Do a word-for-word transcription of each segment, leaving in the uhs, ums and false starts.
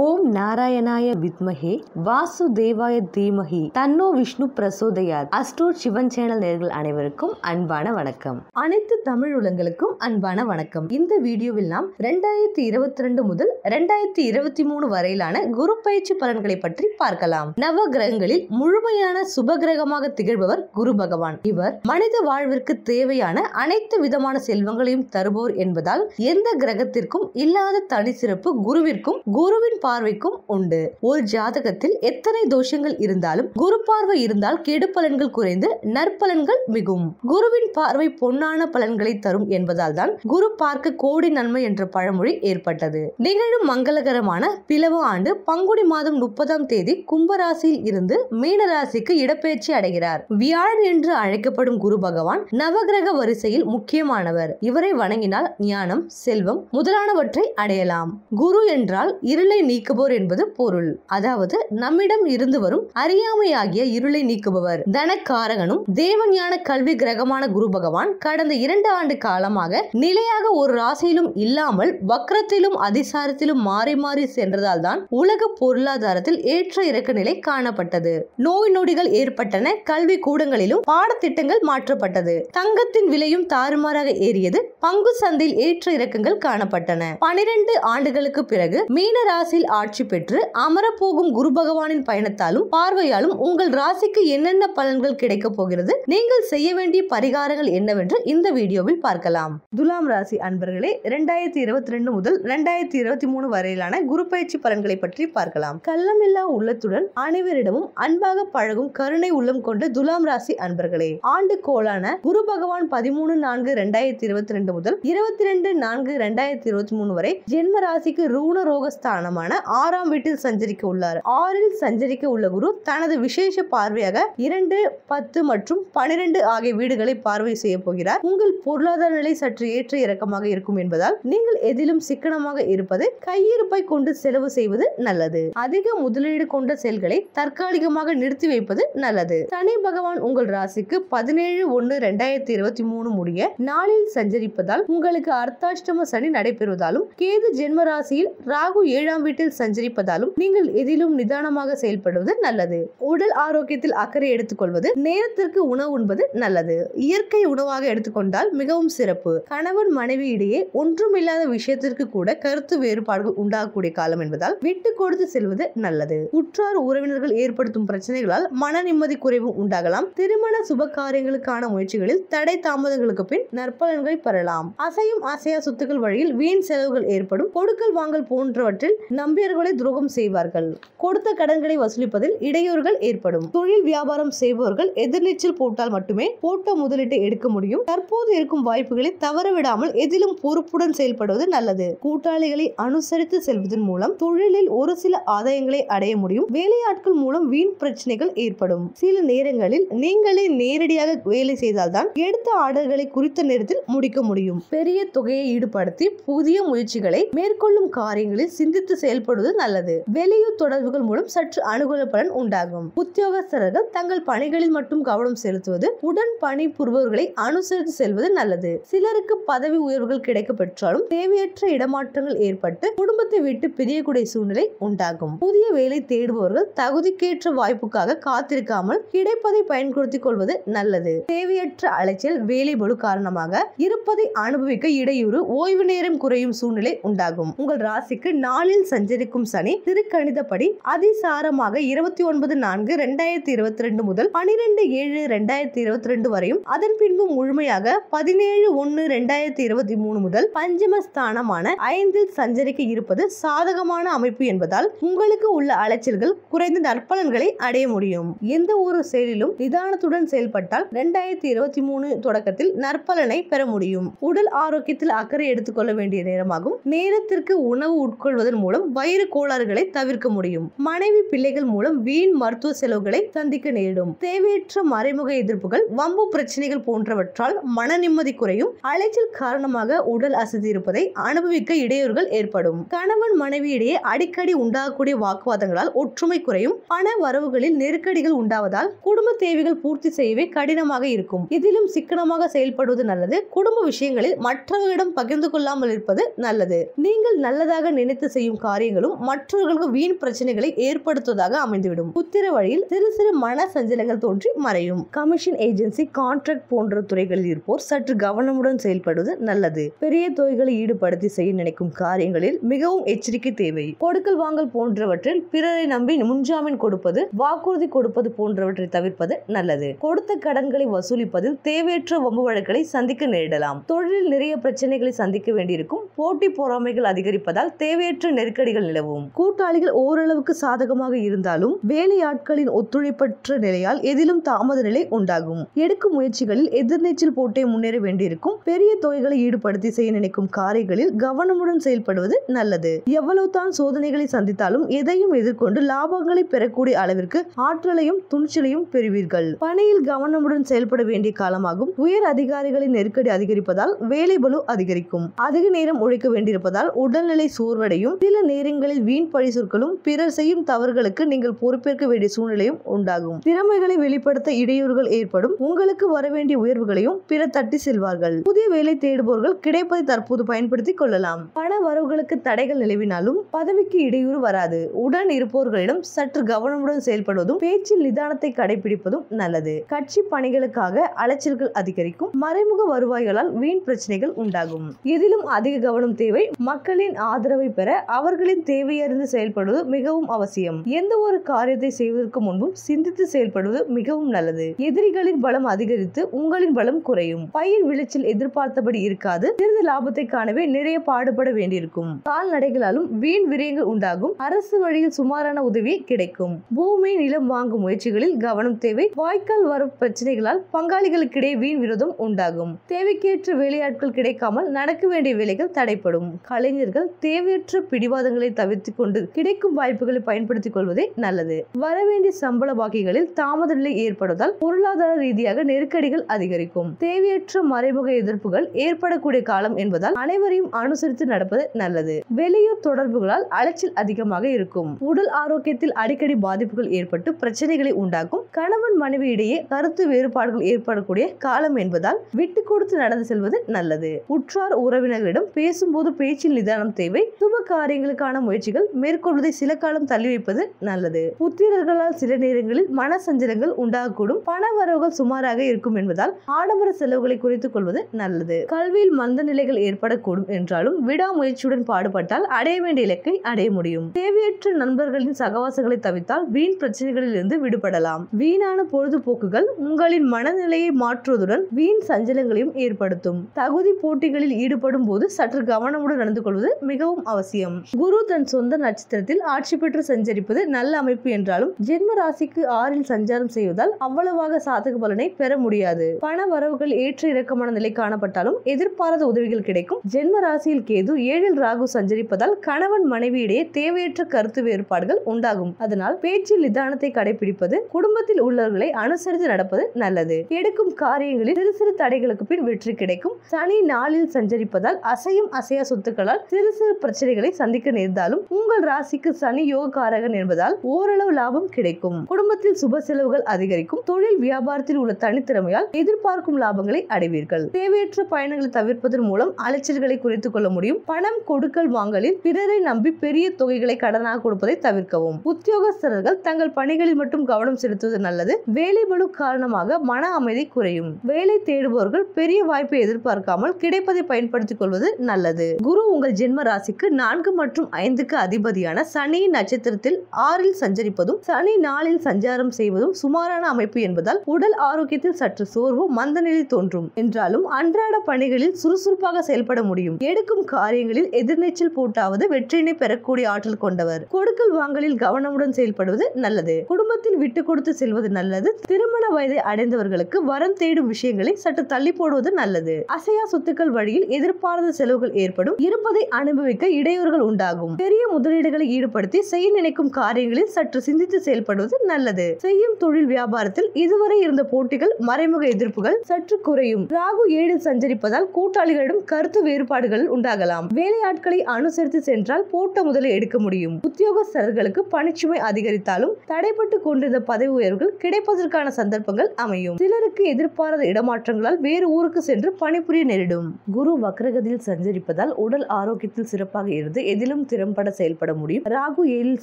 ಓಂ ನಾರಾಯಣಾಯ ವಿದ್ಮಹೆ ವಾಸುದೇವಾಯ ಧೀಮಹಿ தன்னோ விஷ்ணு பிரசோதயாத். அஸ்ட்ரோட் சிவன் சேனல் நேயர்கள் அனைவருக்கும் அன்பான வணக்கம். அனைத்து தமிழ் உலகங்களுக்கும் அன்பான வணக்கம். இந்த வீடியோவில் நாம் இரண்டாயிரத்தி இருபத்தி ரெண்டு முதல் இரண்டாயிரத்தி இருபத்தி மூணு வரையிலான குரு பயிற்சி பலன்களை பற்றி பார்க்கலாம். நவ கிரகங்களில் முழுமையான சுப கிரகமாக திகழ்பவர் குரு பகவான். இவர் மனித வாழ்விற்கு தேவையான அனைத்து விதமான செல்வங்களையும் தருபவர் என்பதால் எந்த கிரகத்திற்கும் இல்லாத தனி சிறப்பு குருவிற்கும் குருவின் பார்வைக்கும் உண்டு. ஒரு ஜாதகத்தில் எத்தனை தோஷங்கள் இருந்தாலும் குரு பார்வை இருந்தால் கெடு பலன்கள் குறைந்து நற்பலன்கள் மிகும். குருவின் பார்வை பொன்னான பலன்களை தரும் என்பதால் தான் குரு பார்க்க கோடி நன்மை என்ற பழமொழி ஏற்பட்டது. நிகழும் மங்களகரமான பிளவு ஆண்டு பங்குனி மாதம் முப்பதாம் தேதி கும்பராசியில் இருந்து மீனராசிக்கு இடப்பெயர்ச்சி அடைகிறார். வியாழன் என்று அழைக்கப்படும் குரு பகவான் நவகிரக வரிசையில் முக்கியமானவர். இவரை வணங்கினால் ஞானம், செல்வம் முதலானவற்றை அடையலாம். குரு என்றால் இருளை நீக்குபவர் என்பது பொருள். அதாவது நம்மிடம் இருந்து வரும் அறியாமையாகிய இருளை நீக்குபவர். தனக்காரகனும் தேவஞான கல்வி கிரகமான குரு பகவான் கடந்த இரண்டு ஆண்டு காலமாக நிலையாக ஒரு ராசியிலும் இல்லாமல் வக்ரத்திலும் அதிசாரத்திலும் மாறி மாறி சென்றதால் தான் உலக பொருளாதாரத்தில் ஏற்ற இறக்க நிலை காணப்பட்டது. நோய் நொடிகள் ஏற்பட்டன. கல்வி கூடங்களிலும் பாடத்திட்டங்கள் மாற்றப்பட்டது. தங்கத்தின் விலையும் தாறுமாறாக ஏறியது. பங்கு சந்தையில் ஏற்ற இறக்கங்கள் காணப்பட்டன. பனிரெண்டு ஆண்டுகளுக்கு பிறகு மீன ராசியில் ஆட்சி பெற்று அமரப்போகும் குரு பகவானின் பயணத்தாலும் பார்வையாலும் உங்கள் ராசிக்கு என்னென்ன பலன்கள் கிடைக்க போகிறது, நீங்கள் செய்ய வேண்டிய பரிகாரங்கள் என்னவென்று இந்த வீடியோவில் பார்க்கலாம். துலாம் ராசி அன்பர்களே, இரண்டாயிரத்தி இருபத்தி ரெண்டு முதல் இரண்டாயிரத்தி இருபத்தி மூணு வரையிலான குரு பயிற்சி பலன்களை பற்றி பார்க்கலாம். கள்ளமில்லா உள்ளத்துடன் அனைவரிடமும் அன்பாக பழகும் கருணை உள்ளம் கொண்ட துலாம் ராசி அன்பர்களே, ஆண்டு கோளான குரு பகவான் பதிமூணு நான்கு இரண்டாயிரத்தி இருபத்தி ரெண்டு முதல் இருபத்தி ரெண்டு நான்கு இரண்டாயிரத்தி இருபத்தி மூணு வரை ஜென்ம ராசிக்கு ரூண ரோகஸ்தானமான ஆறாம் வீட்டில் சஞ்சரிக்க உள்ளார். ஆறில் சஞ்சரிக்க உள்ள குரு தனது விசேஷ பார்வையாக இரண்டு, பத்து மற்றும் பனிரெண்டு ஆகிய வீடுகளை பார்வை செய்ய போகிறார். உங்கள் பொருளாதார நிலை சற்று ஏற்ற இறக்கமாக இருக்கும் என்பதால் நீங்கள் எதிலும் சிக்கனமாக இருப்பது, கையிருப்பை கொண்டு செலவு செய்வது நல்லது. அதிக முதலீடு கொண்ட செயல்களை தற்காலிகமாக நிறுத்தி வைப்பது நல்லது. சனி பகவான் உங்கள் ராசிக்கு பதினேழு ஒன்று இரண்டாயிரத்தி இருபத்தி மூணு முடிய நாளில் சஞ்சரிப்பதால் உங்களுக்கு அர்த்தாஷ்டம சனி நடைபெறுவதாலும் கேது ஜென்ம ராசியில் ராகு ஏழாம் வீட்டில் சஞ்சரிப்பதாலும் நீங்கள் எதிலும் நிதானமாக செயல்படுவது நல்லது. உடல் ஆரோக்கியத்தில் அக்கறை எடுத்துக்கொள்வது, நேரத்திற்கு உணவு உண்பது நல்லது. இயற்கை உணவாக எடுத்துக்கொண்டால் மிகவும் சிறப்பு. கணவன் மனைவி இடையே ஒன்றுமில்லாத விஷயத்திற்கு கூட கருத்து வேறுபாடுகள் உண்டாகக்கூடிய காலம் என்பதால் விட்டு கொடுத்து செல்வது நல்லது. உற்றார் உறவினர்கள் ஏற்படுத்தும் பிரச்சனைகளால் மன நிம்மதி குறைவு உண்டாகலாம். திருமண சுப காரியங்களுக்கான முயற்சிகளில் தடை தாமதங்களுக்கு பின் நற்பலன்களை பெறலாம். அசையும் அசையா சொத்துக்கள் வழியில் வீண் செலவுகள் ஏற்படும். கொடுக்கல் வாங்கல் போன்றவற்றில் நம்பி துரோகம் செய்வார்கள். கொடுத்த கடன்களை வசூலிப்பதில் இடையூறுகள் ஏற்படும். தொழில் வியாபாரம் செய்பவர்கள் எதிர்நீச்சல் போட்டால் மட்டுமே போட்ட முதலீட்டை எடுக்க முடியும். தற்போது இருக்கும் வாய்ப்புகளை தவறவிடாமல் எதிலும் பொறுப்புடன் செயல்படுவது நல்லது. கூட்டாளிகளை அனுசரித்து செல்வதன் மூலம் தொழிலில் ஒரு சில ஆதாயங்களை அடைய முடியும். வேலையாட்கள் மூலம் வீண் பிரச்சனைகள் ஏற்படும். சில நேரங்களில் நீங்களே நேரடியாக வேலை செய்தால்தான் எடுத்த ஆர்டர்களை குறித்த நேரத்தில் முடிக்க முடியும். பெரிய தொகையை ஈடுபடுத்தி புதிய முயற்சிகளை மேற்கொள்ளும் காரியங்களில் சிந்தித்து செயல்படும் நல்லது. வெளியூர் தொடர்புகள் மூலம் சற்று அனுகூல பலன் உண்டாகும். உத்தியோகஸ்தர்கள் தங்கள் பணிகளில் மட்டும் கவனம் செலுத்துவது, உடன் பணி புரிபவர்களை அனுசரித்து செல்வது நல்லது. சிலருக்கு பதவி உயர்வுகள் கிடைக்க பெற்றாலும் தேவையற்ற இடமாற்றங்கள் ஏற்பட்டு குடும்பத்தை விட்டு பிரியக்கூடிய சூழ்நிலை உண்டாகும். புதிய வேலை தேடுபவர்கள் தகுதிக்கேற்ற வாய்ப்புக்காக காத்திருக்காமல் கிடைப்பதை பயன்படுத்திக் கொள்வது நல்லது. தேவையற்ற அலைச்சல், வேலை பளு காரணமாக இருப்பதை அனுபவிக்க இடையூறு, ஓய்வு நேரம் குறையும் சூழ்நிலை உண்டாகும். உங்கள் ராசிக்கு நாளில் சஞ்சரி இருக்கும் சனி திருக்கணிதப்படி அதிசாரமாக இருபத்தி ஒன்பது நான்கு இரண்டாயிரத்தி இருபத்தி ரெண்டு முதல் பனிரெண்டு ஏழு இரண்டாயிரத்தி இருபத்தி ரெண்டு வரையும் அதன் பின்பு முழுமையாக பதினேழு ஒன்னு இரண்டாயிரத்தி இருபத்தி மூணு முதல் பஞ்சமஸ்தானமான ஐந்தில் சஞ்சரிக்க இருப்பது சாதகமான அமைப்பு என்பதால் உங்களுக்கு உள்ள அலைச்சல்கள் குறைந்த நற்பலன்களை அடைய முடியும். எந்த ஒரு செயலிலும் நிதானத்துடன் செயல்பட்டால் இரண்டாயிரத்தி இருபத்தி மூணு தொடக்கத்தில் நற்பலனை பெற முடியும். உடல் ஆரோக்கியத்தில் அக்கறை எடுத்துக்கொள்ள வேண்டிய நேரமாகும். நேரத்திற்கு உணவு உட்கொள்வதன் மூலம் வயிறு கோளாறுகளை தவிர்க்க முடியும். மனைவி பிள்ளைகள் மூலம் வீண் மருத்துவ செலவுகளை சந்திக்க நேரிடும். தேவையற்ற மறைமுக எதிர்ப்புகள், வம்பு பிரச்சனைகள் போன்றவற்றால் மன நிம்மதி குறையும். அலைச்சல் காரணமாக உடல் அசதி இருப்பதை அனுபவிக்க இடையூறுகள் ஏற்படும். கணவன் மனைவியிடையே அடிக்கடி உண்டாகக்கூடிய வாக்குவாதங்களால் ஒற்றுமை குறையும். பண வரவுகளில் நெருக்கடிகள் உண்டாவதால் குடும்ப தேவைகள் பூர்த்தி செய்யவே கடினமாக இருக்கும். இதிலும் சிக்கனமாக செயல்படுவது நல்லது. குடும்ப விஷயங்களில் மற்றவர்களிடம் பகிர்ந்து கொள்ளாமல் இருப்பது நல்லது. நீங்கள் நல்லதாக நினைத்து செய்யும் காரியங்களும் மூலம் மற்றவர்களுக்கு வீண் பிரச்சனைகளை ஏற்படுத்துவதாக அமைந்துவிடும். புத்திர வழியில் சிறு சிறு மன சஞ்சலங்கள் தோன்றி மறையும். கமிஷன் ஏஜென்சி, கான்ட்ராக்ட் போன்ற துறைகளில் இருப்போர் சற்று கவனமுடன் செயல்படுவது நல்லது. பெரிய தொகைகளை ஈடுபடுத்தி செய்ய நினைக்கும் காரியங்களில் மிகவும் எச்சரிக்கை தேவை. கொடுக்கல் வாங்கல் போன்றவற்றில் பிறரை நம்பி முன்ஜாமீன் கொடுப்பது, வாக்குறுதி கொடுப்பது போன்றவற்றை தவிர்ப்பது நல்லது. கொடுத்த கடன்களை வசூலிப்பதில் தேவையற்ற வம்பு வழக்குகளை சந்திக்க நேரிடலாம். தொழிலில் நிறைய பிரச்சனைகளை சந்திக்க வேண்டியிருக்கும். போட்டி பொறாமைகள் அதிகரிப்பதால் தேவையற்ற நெருக்கடிகள் நிலவும். கூட்டாளிகள் ஓரளவுக்கு சாதகமாக இருந்தாலும் வேலையாட்களின் ஒத்துழைப்பற்ற நிலையால் எதிலும் தாமத நிலை உண்டாகும். எடுக்கும் முயற்சிகளில் எதிர்நீச்சல் போட்டே முன்னேற வேண்டியிருக்கும். பெரிய தொகைகளை ஈடுபடுத்தி செய்ய நினைக்கும் காரியங்களில் கவனமுடன் செயல்படுவது நல்லது. எவ்வளவு தான் சோதனைகளை சந்தித்தாலும் எதையும் எதிர்கொண்டு லாபங்களை பெறக்கூடிய அளவிற்கு ஆற்றலையும் துணிச்சலையும் பெறுவீர்கள். பணியில் கவனமுடன் செயல்பட வேண்டிய காலமாகும். உயர் அதிகாரிகளின் நெருக்கடி அதிகரிப்பதால் வேலை பளு அதிகரிக்கும். அதிக நேரம் உழைக்க வேண்டியிருப்பதால் உடல்நிலை சோர்வடையும். சில நேரங்களில் வீண் பழி சொற்களும் பிறர் செய்யும் தவறுகளுக்கு நீங்கள் பொறுப்பேற்க வேண்டிய சூழ்நிலையும் உண்டாகும். திறமைகளை வெளிப்படுத்த இடையூறுகள் ஏற்படும். உங்களுக்கு வரவேண்டிய உயர்வுகளையும் பிறர் தட்டி செல்வார்கள். புதிய வேலை தேடுபவர்கள் கிடைப்பதை தற்போது பயன்படுத்திக் கொள்ளலாம். பண வரவுகளுக்கு தடைகள் நிலவினாலும் பதவிக்கு இடையூறு வராது. உடன் இருப்பவர்களிடம் சற்று கவனமுடன் செயல்படுவதும் பேச்சில் நிதானத்தை கடைபிடிப்பதும் நல்லது. கட்சி பணிகளுக்காக அலைச்சல்கள் அதிகரிக்கும். மறைமுக வருவாய்களால் வீண் பிரச்சனைகள் உண்டாகும். இதிலும் அதிக கவனம் தேவை. மக்களின் ஆதரவை பெற அவர்களின் தேவையறிந்து செயல்படுவது மிகவும் அவசியம். எந்த ஒரு காரியத்தை செய்வதற்கு முன்பும் சிந்தித்து செயல்படுவது மிகவும் நல்லது. எதிரிகளின் பலம் அதிகரித்து உங்களின் பலம் குறையும். பயிர் விளைச்சல் எதிர்பார்த்தபடி இருக்காது. சிறிது லாபத்தை காணவே நிறைய பாடுபட வேண்டியிருக்கும். கால்நடைகளாலும் வீண் விரயங்கள் உண்டாகும். அரசு வழியில் சுமாரான உதவி கிடைக்கும். பூமி நிலம் வாங்கும் முயற்சிகளில் கவனம் தேவை. வாய்க்கால் வரும் பிரச்சனைகளால் பங்காளிகளுக்கிடையே வீண் விரோதம் உண்டாகும். தேவைக்கேற்ற வேலையாட்கள் கிடைக்காமல் நடக்க வேண்டிய வேலைகள் தடைப்படும். கலைஞர்கள் தேவையற்ற பிடிவாதங்களை தவிர்த்து கொண்டு கிடைக்கும் வாய்ப்புகளை பயன்படுத்திக் கொள்வதே நல்லது. வரவேண்டிய சம்பள பாக்கிகளில் தாமத நிலை ஏற்படுவதால் பொருளாதார ரீதியாக நெருக்கடிகள் அதிகரிக்கும். தேவையற்ற மறைமுக எதிர்ப்புகள் ஏற்படக்கூடிய காலம் என்பதால் அனைவரையும் அனுசரித்து நடப்பது நல்லது. வெளியூர் தொடர்புகளால் அலைச்சல் அதிகமாக இருக்கும். உடல் ஆரோக்கியத்தில் அடிக்கடி பாதிப்புகள் ஏற்பட்டு பிரச்சனைகளை உண்டாக்கும். கணவன் மனைவி இடையே கருத்து வேறுபாடுகள் ஏற்படக்கூடிய காலம் என்பதால் விட்டு கொடுத்து நடந்து செல்வது நல்லது. உற்றார் உறவினர்களிடம் பேசும்போது பேச்சில் நிதானம் தேவை. சுப காரியங்களுக்கான முயற்சிகள் மேற்கொள்வதை சில காலம் தள்ளி வைப்பது நல்லது. புத்திரர்களால் சில நேரங்களில் மன சஞ்சலங்கள் உண்டாகக்கூடும். பண வரவுகள் சுமாராக இருக்கும் என்பதால் ஆடம்பர செலவுகளை குறைத்துக் கொள்வது நல்லது. கல்வியில் மந்த நிலைகள் ஏற்படக்கூடும் என்றாலும் விடாமுயற்சியுடன் பாடுபட்டால் அடைய வேண்டிய இலக்கை அடைய முடியும். தேவையற்ற நண்பர்களின் சகவாசங்களை தவிர்த்தால் வீண் பிரச்சனைகளில் இருந்து விடுபடலாம். வீணான பொழுதுபோக்குகள் உங்களின் மனநிலையை மாற்றுவதுடன் வீண் சஞ்சலங்களையும் ஏற்படுத்தும். தகுதி போட்டிகளில் ஈடுபடும் போது சற்று கவனமுடன் நடந்து கொள்வது மிகவும் அவசியம். குரு தன் சொந்த நட்சத்திரத்தில் ஆட்சி பெற்று சஞ்சரிப்பது நல்ல அமைப்பு என்றாலும் ஜென்ம ராசிக்கு ஆறில் சஞ்சாரம் செய்வதால் அவ்வளவாக சாதக பலனை பெற முடியாது. பண வரவுகள் ஏற்ற இறக்கமான நிலை காணப்பட்டாலும் எதிர்பாராத உதவிகள் கிடைக்கும். ஜென்ம ராசியில் கேது, ஏழில் ராகு சஞ்சரிப்பதால் கணவன் மனைவி இடையே தேவையற்ற கருத்து வேறுபாடுகள் உண்டாகும். அதனால் பேச்சில் நிதானத்தை கடைபிடிப்பது, குடும்பத்தில் உள்ளவர்களை அனுசரித்து நடப்பது நல்லது. எடுக்கும் காரியங்களில் சிறு சிறு தடைகளுக்கு பின் வெற்றி கிடைக்கும். சனி நாளில் சஞ்சரிப்பதால் அசையும் அசையா சொத்துக்களால் சிறு சிறு பிரச்சனைகளை சந்திக்க நேர்ந்தாலும் உங்கள் ராசிக்கு சனி யோகக்காரகன் என்பதால் ஓரளவு லாபம் கிடைக்கும். குடும்பத்தில் சுப செலவுகள் அதிகரிக்கும். தொழில் வியாபாரத்தில் உள்ள தனித்திறமையால் எதிர்பார்க்கும் லாபங்களை அடைவீர்கள். தேவையற்ற பயணங்களை தவிர்ப்பதன் மூலம் அலைச்சல்களை குறைத்துக் கொள்ள முடியும். பணம் கொடுக்கல் வாங்கலில் பிறரை நம்பி பெரிய தொகைகளை கடனாக கொடுப்பதை தவிர்க்கவும். உத்தியோகஸ்தர்கள் தங்கள் பணிகளில் மட்டும் கவனம் செலுத்துவது நல்லது. வேலை பளு காரணமாக மன அமைதி குறையும். வேலை தேடுபவர்கள் பெரிய வாய்ப்பை எதிர்பார்க்காமல் கிடைப்பதை பயன்படுத்திக் கொள்வது நல்லது. குரு உங்கள் ஜென்ம ராசிக்கு நான்கு மற்றும் ஐந்துக்கு அதிபதியான சனி நட்சத்திரத்தில் ஆறில் சஞ்சரிப்பதும் சனி நாளில் சஞ்சாரம் செய்வதும் சுமாரான அமைப்பு என்பதால் உடல் ஆரோக்கியத்தில் சற்று சோர்வு மந்தநிலை தோன்றும் என்றாலும் அன்றாட பணிகளில் சுறுசுறுப்பாக செயல்பட முடியும். எடுக்கும் காரியங்களில் எதிர்நீச்சல் போட்டாவது வெற்றியினை பெறக்கூடிய ஆற்றல் கொண்டவர். கொடுக்கல் வாங்கலில் கவனமுடன் செயல்படுவது நல்லது. குடும்பத்தில் விட்டு கொடுத்து செல்வது நல்லது. திருமண வயதை அடைந்தவர்களுக்கு வரம் தேடும் விஷயங்களை சற்று தள்ளி போடுவது நல்லது. அசையா சொத்துக்கள் வழியில் எதிர்பாராத செலவுகள் ஏற்படும். இருப்பதை அனுபவிக்க இடையூறுகள் உண்டாகும். பெரிய முதலீடுகளை ஈடுபடுத்தி செய்ய நினைக்கும் காரியங்களில் சற்று சிந்தித்து செயல்படுவது நல்லது. செய்யும் தொழில் வியாபாரத்தில் இதுவரை இருந்த போட்டிகள், மறைமுக எதிர்ப்புகள் சற்று குறையும். ராகு ஏழில் சஞ்சரிப்பதால் கூட்டாளிகளிடம் கருத்து வேறுபாடுகள் உண்டாகலாம். வேலையாட்களை அனுசரித்து சென்றால் போட்ட முதலை எடுக்க முடியும். உத்தியோகஸ்தர்களுக்கு பணிச்சுமை அதிகரித்தாலும் தடைபட்டு கொண்டிருந்த பதவி உயர்வுகள் கிடைப்பதற்கான சந்தர்ப்பங்கள் அமையும். சிலருக்கு எதிர்பாராத இடமாற்றங்களால் வேறு ஊருக்கு சென்று பணிபுரிய நேரிடும். குரு வக்ரகதியில் சஞ்சரிப்பதால் உடல் ஆரோக்கியத்தில் சிறப்பாக இருந்து எதிலும் திறம்பட பட செயல்பட முடியும். ராகு ஏழில்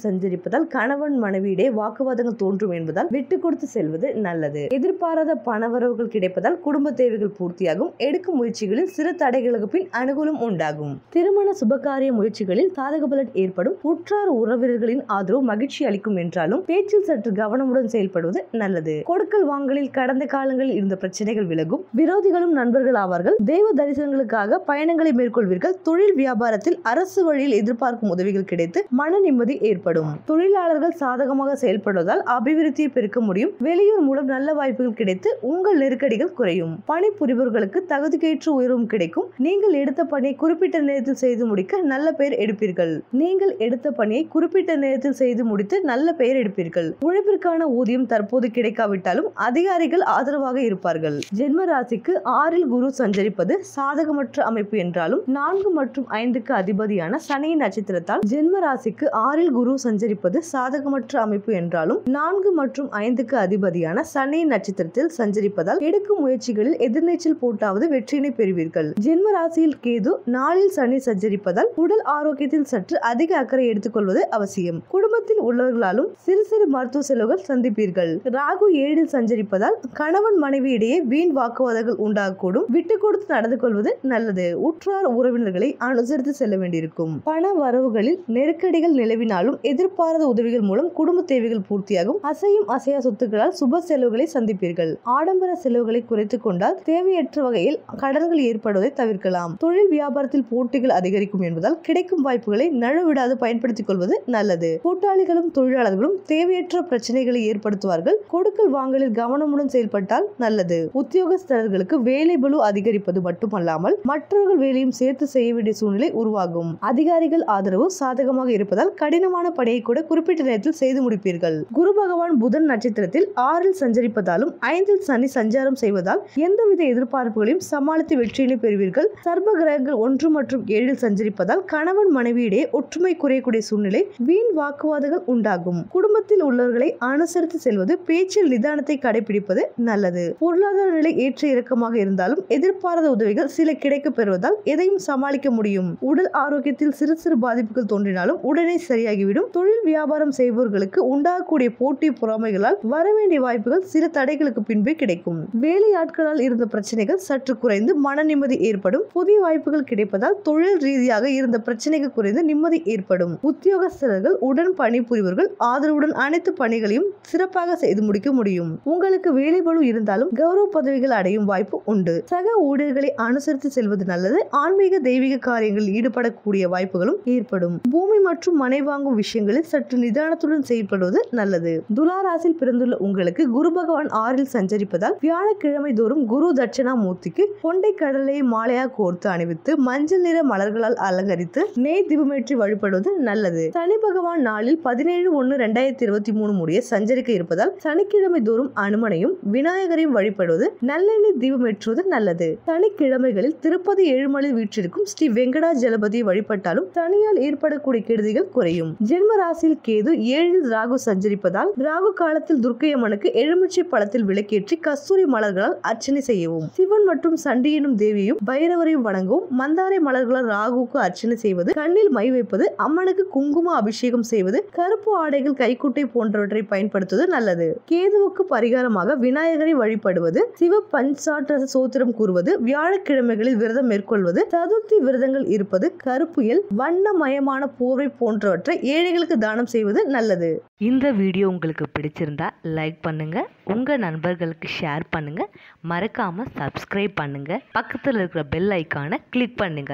சஞ்சரிப்பதால் கணவன் மனைவியிடையே வாக்குவாதங்கள் தோன்றும் என்பதால் விட்டு கொடுத்து செல்வது நல்லது. எதிர்பாராத பணவரவுகள் கிடைப்பதால் குடும்ப தேவைகள் பூர்த்தியாகும். எடுக்கும் முயற்சிகளில் சிறு தடைகளுக்கு பின் அனுகூலம் உண்டாகும். திருமண சுபகாரிய முயற்சிகளில் சாதக பலன் ஏற்படும். உற்றார் உறவினர்களின் ஆதரவு மகிழ்ச்சி அளிக்கும் என்றாலும் பேச்சில் சற்று கவனமுடன் செயல்படுவது நல்லது. கொடுக்கல் வாங்கலில் கடந்த காலங்களில் இருந்த பிரச்சனைகள் விலகும். விரோதிகளும் நண்பர்கள் ஆவார்கள். தெய்வ தரிசனங்களுக்காக பயணங்களை மேற்கொள்வீர்கள். தொழில் வியாபாரத்தில் அரசு வழியில் எதிர்பார்க்கும் உதவிகள் கிடைத்து மன நிம்மதி ஏற்படும். தொழிலாளர்கள் சாதகமாக செயல்படுவதால் அபிவிருத்தியை பெருக்க முடியும். வெளியூர் மூலம் நல்ல வாய்ப்புகள் கிடைத்து உங்கள் நெருக்கடிகள் குறையும். பணிபுரிபவர்களுக்கு தகுதிக்கேற்ற உயர்வும் கிடைக்கும். நீங்கள் எடுத்த பணியை குறிப்பிட்ட நேரத்தில் செய்து முடிக்க நல்ல பெயர் எடுப்பீர்கள். நீங்கள் எடுத்த பணியை குறிப்பிட்ட நேரத்தில் செய்து முடித்து நல்ல பெயர் எடுப்பீர்கள். உழைப்பிற்கான ஊதியம் தற்போது கிடைக்காவிட்டாலும் அதிகாரிகள் ஆதரவாக இருப்பார்கள். ஜென்ம ராசிக்கு ஆறில் குரு சஞ்சரிப்பது சாதகமற்ற அமைப்பு என்றாலும் நான்கு மற்றும் ஐந்துக்கு அதிபதியான சனியின் நட்சத்திரத்தால் ஜென்ம ராசிக்கு ஆறில் குரு சஞ்சரிப்பது சாதகமற்ற அமைப்பு என்றாலும் நான்கு மற்றும் ஐந்துக்கு அதிபதியான சனியின் நட்சத்திரத்தில் சஞ்சரிப்பதால் எடுக்கும் முயற்சிகளில் எதிர்நீச்சல் போட்டாவது வெற்றியினை பெறுவீர்கள். ஜென்ம ராசியில் கேது நாளில் சனி சஞ்சரிப்பதால் உடல் ஆரோக்கியத்தில் சற்று அதிக அக்கறை எடுத்துக்கொள்வது அவசியம். குடும்பத்தில் உள்ளவர்களாலும் சிறு சிறு மருத்துவ செலவுகள் சந்திப்பீர்கள். ராகு ஏழில் சஞ்சரிப்பதால் கணவன் மனைவி இடையே வீண் வாக்குவாதங்கள் உண்டாகக்கூடும். விட்டு கொடுத்து நடந்து கொள்வது நல்லது. உற்றார் உறவினர்களை அனுசரித்து செல்ல வேண்டியிருக்கும். பண வரவுகளில் நெருக்கடிகள் நிலவினாலும் எதிர்பாராத உதவிகள் மூலம் குடும்ப தேவைகள் பூர்த்தியாகும். அசையும் அசையா சொத்துக்களால் சுப செலவுகளை சந்திப்பீர்கள். ஆடம்பர செலவுகளை குறைத்துக் கொண்டால் தேவையற்ற வகையில் கடன்கள் ஏற்படுவதை தவிர்க்கலாம். தொழில் வியாபாரத்தில் போட்டிகள் அதிகரிக்கும் என்பதால் கிடைக்கும் வாய்ப்புகளை நழுவிடாது பயன்படுத்திக் கொள்வது நல்லது. கூட்டாளிகளும் தொழிலாளர்களும் தேவையற்ற பிரச்சனைகளை ஏற்படுத்துவார்கள். கொடுக்கல் வாங்கலில் கவனமுடன் செயல்பட்டால் நல்லது. உத்தியோகஸ்தர்களுக்கு வேலை பளு அதிகரிப்பது மட்டுமல்லாமல் மற்றவர்கள் வேலையும் சேர்த்து செய்ய வேண்டிய சூழ்நிலை உருவாகும். அதிகாரிகள் ஆதரவு சாதகமாக இருப்பதால் கடினமான பணியை கூட குறிப்பிட்ட நேரத்தில் செய்து முடிப்பீர்கள். குரு பகவான் புதன் நட்சத்திரத்தில் ஆறில் சஞ்சரிப்பதாலும் ஐந்தில் சனி சஞ்சாரம் செய்வதால் எந்தவித எதிர்பார்ப்புகளையும் சமாளித்து வெற்றியினை பெறுவீர்கள். சர்ப கிரகங்கள் ஒன்று மற்றும் ஏழில் சஞ்சரிப்பதால் கணவன் மனைவியிடையே ஒற்றுமை குறையக்கூடிய சூழ்நிலை, வீண் வாக்குவாதங்கள் உண்டாகும். குடும்பத்தில் உள்ளவர்களை அனுசரித்து செல்வது, பேச்சில் நிதானத்தை கடைபிடிப்பது நல்லது. பொருளாதார நிலை ஏற்ற இறக்கமாக இருந்தாலும் எதிர்பாராத உதவிகள் சில கிடைக்க பெறுவதால் எதையும் சமாளிக்க முடியும். உடல் ஆரோக்கியத்தில் சிறு சிறு பாதிப்புகள் தோன்றினாலும் உடனே சரியாகிவிடும். தொழில் வியாபாரம் செய்பவர்களுக்கு உண்டாகக்கூடிய போட்டி பொறாமைகளால் வரவேண்டிய வாய்ப்புகள் சில தடைகளுக்கு பின்பே கிடைக்கும். வேலையாட்களால் இருந்த பிரச்சனைகள் சற்று குறைந்து மன நிம்மதி ஏற்படும். புதிய வாய்ப்புகள் கிடைப்பதால் தொழில் ரீதியாக இருந்த பிரச்சனைகள் குறைந்து நிம்மதி ஏற்படும். உத்தியோகஸ்தர்கள் உடன் பணிபுரிவர்கள் ஆதரவுடன் அனைத்து பணிகளையும் சிறப்பாக செய்து முடிக்க முடியும். உங்களுக்கு வேலைபளு இருந்தாலும் கௌரவ பதவிகள் அடையும் வாய்ப்பு உண்டு. சக ஊழியர்களை அனுசரித்து செல்வது நல்லது. ஆன்மீக தெய்வீக காரியங்களில் ஈடுபடக்கூடிய வாய்ப்புகளும் ஏற்படும். பூமி மற்றும் மனை வாங்கும் விஷயங்களில் சற்று நிதானத்துடன் செயல்படுவது நல்லது. துலாராசியில் பிறந்துள்ள உங்களுக்கு குரு பகவான் ஆறில் சஞ்சரிப்பதால் வியாழக்கிழமை தோறும் குரு தட்சிணாமூர்த்திக்கு கொண்டை கடலை மாலையாக கோர்த்து அணிவித்து மஞ்சள் நிற மலர்களால் அலங்கரித்து நெய் தீபமேற்றி வழிபடுவது நல்லது. சனி பகவான் நாளில் பதினேழு ஒன்று இரண்டாயிரத்தி இருபத்தி மூணு முடிய சஞ்சரிக்க இருப்பதால் சனிக்கிழமை தோறும் அனுமனையும் விநாயகரையும் வழிபடுவது, நல்லெண்ணெய் தீபமேற்றுவது நல்லது. சனிக்கிழமைகளில் திருப்பதி ஏழுமலை வீற்றிருக்கும் ஸ்ரீ வெங்கடாஜலபதியை வழிபட்டாலும் சனியால் ஏற்படக்கூடிய கெடுதிகள் குறையும். ஜென்ம ராசியில் கேது ஏழில் ராகு சஞ்சரிப்பதால் ராகு காலத்தில் துர்க்கையம்மனுக்கு எலுமிச்சை பழத்தில் விளக்கேற்றி கஸ்தூரி மலர்களால் அர்ச்சனை செய்யவும், சிவன் மற்றும் சண்டியனும் தேவியையும் பைரவரையும் வணங்கவும், மந்தாரை மலர்களால் ராகுக்கு அர்ச்சனை செய்வது, கண்ணில் மை வைப்பது, அம்மனுக்கு குங்கும அபிஷேகம் செய்வது, கருப்பு ஆடைகள் கைக்குட்டை போன்றவற்றை பயன்படுத்துவது நல்லது. கேதுவுக்கு பரிகாரமாக விநாயகரை வழிபடுவது, சிவ பஞ்சாட்சர சோத்திரம் கூறுவது, வியாழக்கிழமைகளில் விரதம் மேற்கொள்வது, சதுர்த்தி விரதங்கள் இருப்பது, கருப்புயல் வண்ணமயமான போர்வை போன்றவற்றை ஏழைகளுக்கு தானம் செய்வது நல்லது. இந்த வீடியோ உங்களுக்கு பிடிச்சிருந்தா லைக் பண்ணுங்க, உங்க நண்பர்களுக்கு ஷேர் பண்ணுங்க, மறக்காம சப்ஸ்கிரைப் பண்ணுங்க, பக்கத்தில் இருக்கிற பெல் ஐக்கானை கிளிக் பண்ணுங்க.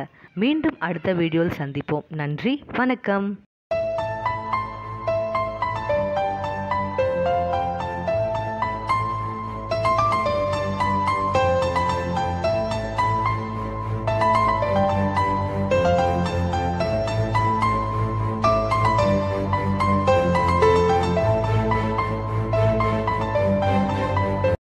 மீண்டும் அடுத்த வீடியோவில் சந்திப்போம். நன்றி, வணக்கம்.